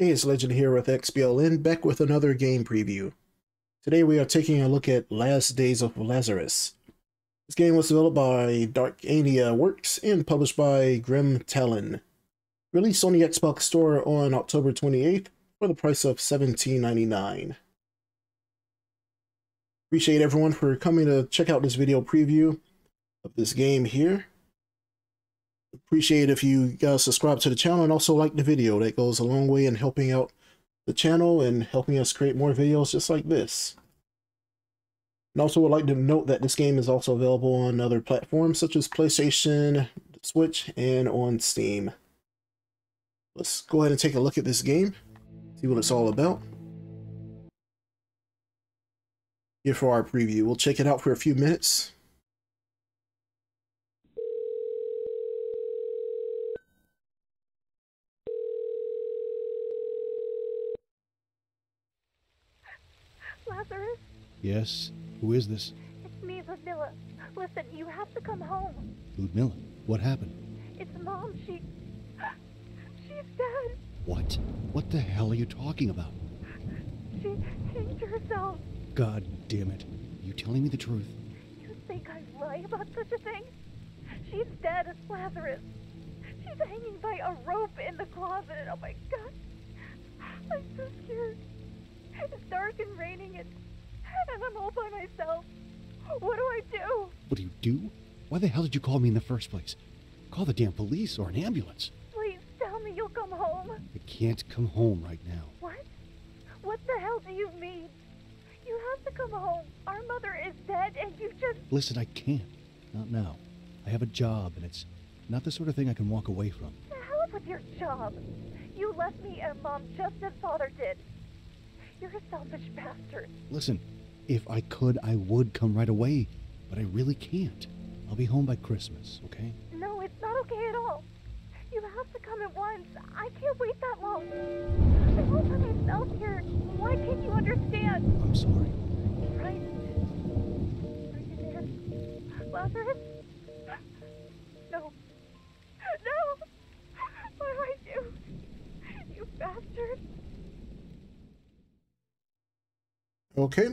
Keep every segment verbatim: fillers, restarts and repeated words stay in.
Deus Legend here with X B L N, back with another game preview. Today we are taking a look at Last Days of Lazarus. This game was developed by Darkania Works and published by Grim Talon. Released on the Xbox Store on October twenty-eighth for the price of seventeen ninety-nine. Appreciate everyone for coming to check out this video preview of this game here. Appreciate if you guys subscribe to the channel and also like the video. That goes a long way in helping out the channel and helping us create more videos just like this. And also would like to note that this game is also available on other platforms such as PlayStation, Switch, and on Steam. Let's go ahead and take a look at this game, see what it's all about. Here for our preview, we'll check it out for a few minutes. Lazarus? Yes? Who is this? It's me, Ludmila. Listen, you have to come home. Ludmila? What happened? It's Mom. She... she's dead. What? What the hell are you talking about? She hanged herself. God damn it. Are you telling me the truth? You think I'd lie about such a thing? She's dead as Lazarus. She's hanging by a rope in the closet. Oh my God. I'm so scared. It's dark and raining and, and I'm all by myself. What do I do? What do you do? Why the hell did you call me in the first place? Call the damn police or an ambulance. Please tell me you'll come home. I can't come home right now. What? What the hell do you mean? You have to come home. Our mother is dead and you just... Listen, I can't. Not now. I have a job and it's not the sort of thing I can walk away from. What the hell is with your job? You left me and Mom just as Father did. You're a selfish bastard. Listen, if I could, I would come right away, but I really can't. I'll be home by Christmas, okay? No, it's not okay at all. You have to come at once. I can't wait that long. I'm all by myself here. Why can't you understand? I'm sorry. Right. Are you there? Lazarus? No. No! What do I do? You bastard. Okay,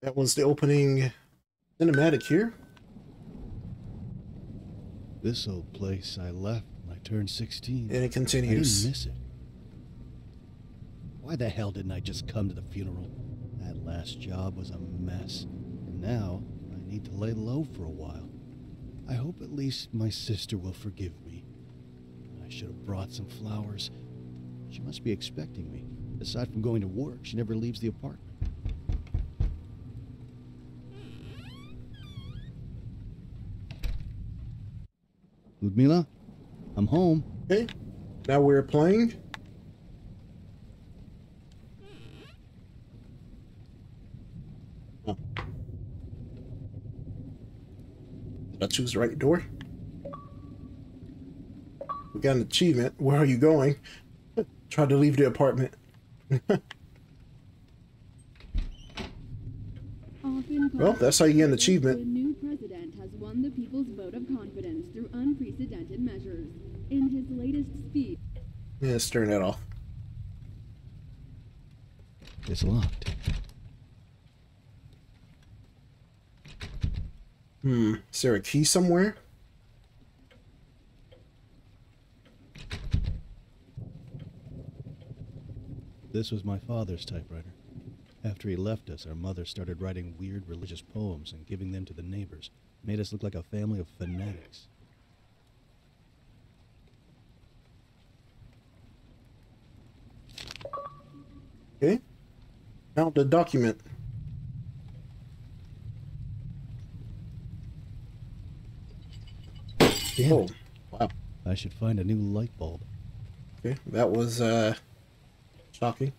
that was the opening cinematic here. This old place I left when I turned sixteen. And it continues. I didn't miss it. Why the hell didn't I just come to the funeral? That last job was a mess. And now I need to lay low for a while. I hope at least my sister will forgive me. I should have brought some flowers. She must be expecting me. Aside from going to work, she never leaves the apartment. Ludmila, I'm home. Okay, now we're playing. Oh. Did I choose the right door? We got an achievement. Where are you going? Try to leave the apartment. Well, that's how you get an achievement. The new president has won the people's vote of confidence through unprecedented measures. In his latest speech... Yeah, let's turn that off. It's locked. Hmm, is there a key somewhere? This was my father's typewriter. After he left us, our mother started writing weird religious poems and giving them to the neighbors. Made us look like a family of fanatics. Okay. Now the document. Damn it. Oh, wow. I should find a new light bulb. Okay, that was, uh... shocking.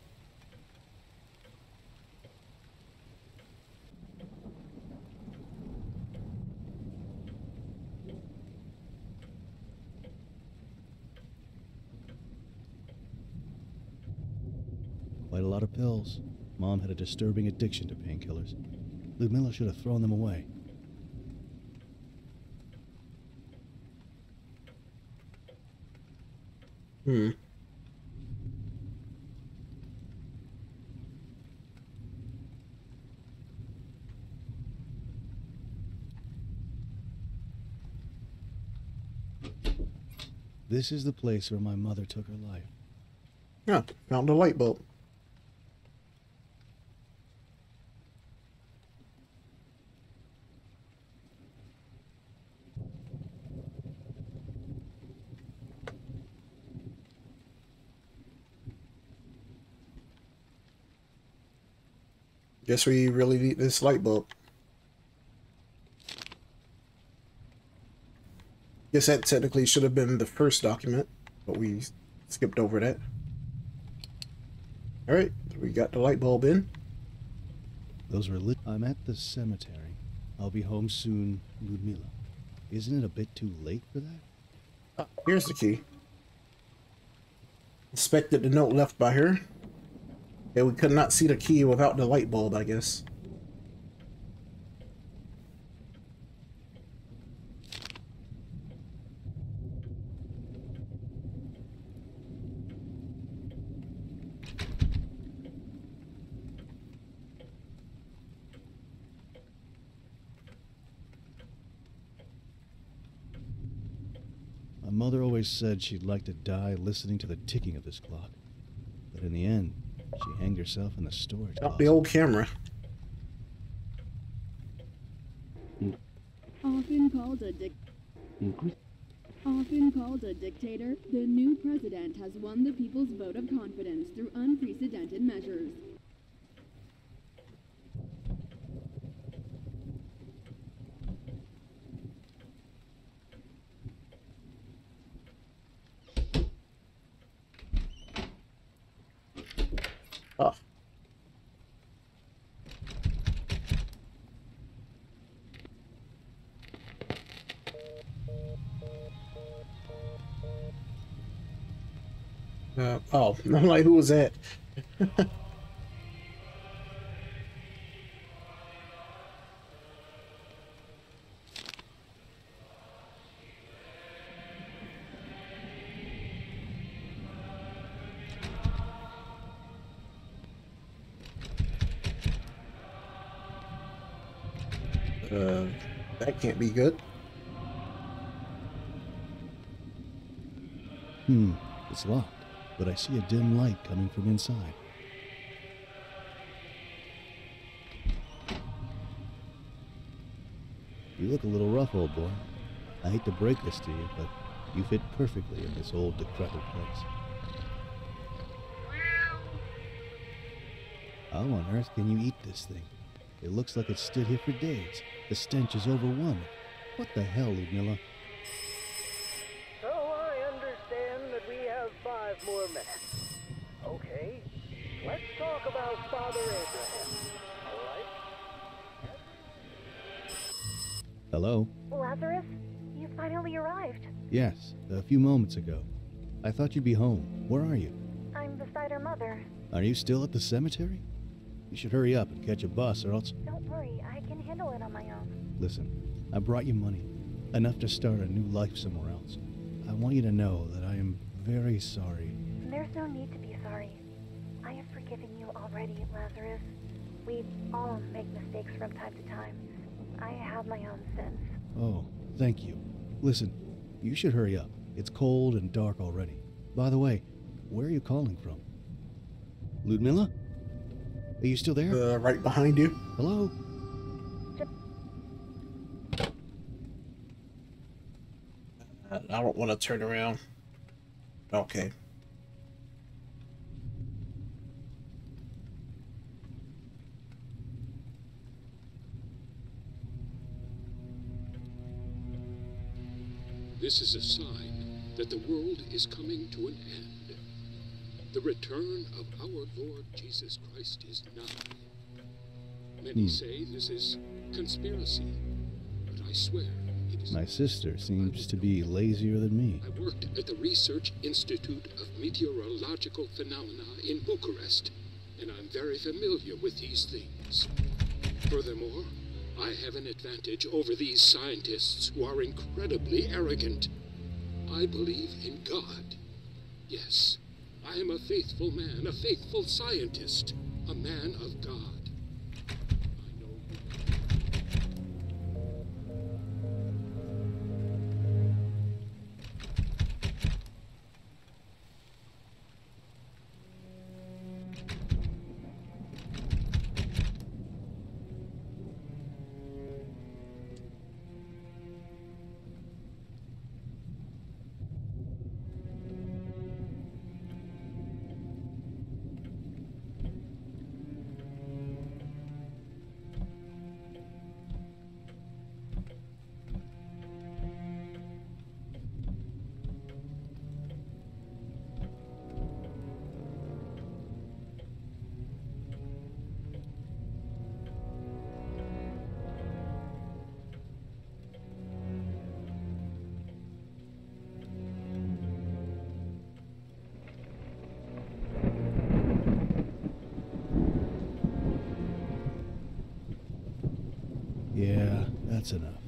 Quite a lot of pills. Mom had a disturbing addiction to painkillers. Ludmila should have thrown them away. Hmm. This is the place where my mother took her life. Yeah, found a light bulb. Guess we really need this light bulb. Guess that technically should have been the first document, but we skipped over that. Alright, we got the light bulb in. Those were lit. I'm at the cemetery. I'll be home soon, Ludmila. Isn't it a bit too late for that? Ah, here's the key. Inspected the note left by her. Yeah, we could not see the key without the light bulb, I guess. Mother always said she'd like to die listening to the ticking of this clock, but in the end, she hanged herself in the storage closet. Not the old camera. Often called a dic- Often called a dictator, the new president has won the people's vote of confidence through unprecedented measures. Uh, oh, I'm like, who was that? uh, that can't be good. Hmm, it's locked. But I see a dim light coming from inside. You look a little rough, old boy. I hate to break this to you, but you fit perfectly in this old decrepit place. How on earth can you eat this thing? It looks like it's stood here for days. The stench is overwhelming. What the hell, Ludmila? More minutes. Okay, let's talk about Father Abraham. All right. Hello? Lazarus, you finally arrived. Yes, a few moments ago. I thought you'd be home. Where are you? I'm beside her mother. Are you still at the cemetery? You should hurry up and catch a bus or else... Don't worry, I can handle it on my own. Listen, I brought you money. Enough to start a new life somewhere else. I want you to know that I am... very sorry. There's no need to be sorry. I have forgiven you already, Lazarus. We all make mistakes from time to time. I have my own sins. Oh, thank you. Listen, you should hurry up. It's cold and dark already. By the way, where are you calling from? Ludmila? Are you still there? Uh, right behind you. Hello? I don't want to turn around. Okay. This is a sign that the world is coming to an end. The return of our Lord Jesus Christ is nigh. Many hmm. say this is conspiracy, but I swear. My sister seems to be lazier than me. I worked at the Research Institute of Meteorological Phenomena in Bucharest, and I'm very familiar with these things. Furthermore, I have an advantage over these scientists who are incredibly arrogant. I believe in God. Yes, I am a faithful man, a faithful scientist, a man of God. Yeah, that's enough.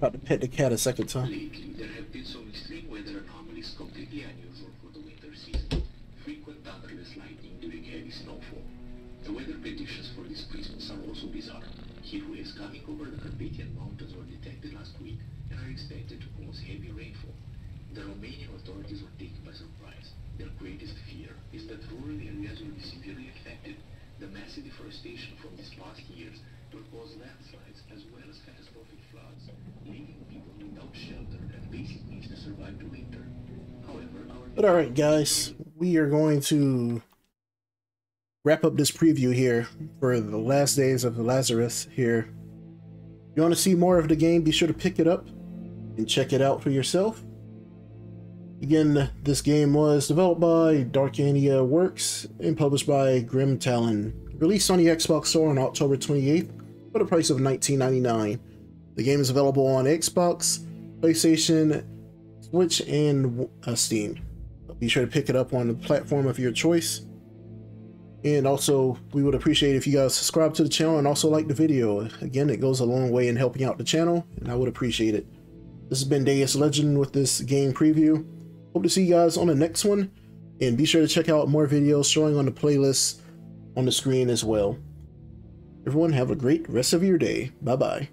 Tried to pet the cat a second time. Lately, there have been some extreme weather anomalies completely unusual for the winter season. Frequent thunderous lightning during heavy snowfall. The weather predictions for this Christmas are also bizarre. Heat waves coming over the Carpathian Mountains were detected last week and are expected to cause heavy rainfall. The Romanian authorities were taken by surprise. Their greatest fear is that rural areas will be severely affected. The massive deforestation from these past years will cause landslides as well as catastrophic floods, leaving people without shelter and basic needs to survive the winter. However, our... But alright guys, we are going to wrap up this preview here for the Last Days of Lazarus here. If you want to see more of the game, be sure to pick it up and check it out for yourself. Again, this game was developed by Darkania Works and published by Grim Talon. Released on the Xbox Store on October twenty-eighth for the price of nineteen ninety-nine dollars. The game is available on Xbox, PlayStation, Switch, and uh, Steam. Be sure to pick it up on the platform of your choice. And also, we would appreciate if you guys subscribe to the channel and also like the video. Again, it goes a long way in helping out the channel, and I would appreciate it. This has been Deus Legend with this game preview. Hope to see you guys on the next one, and be sure to check out more videos showing on the playlist on the screen as well. Everyone have a great rest of your day. Bye bye.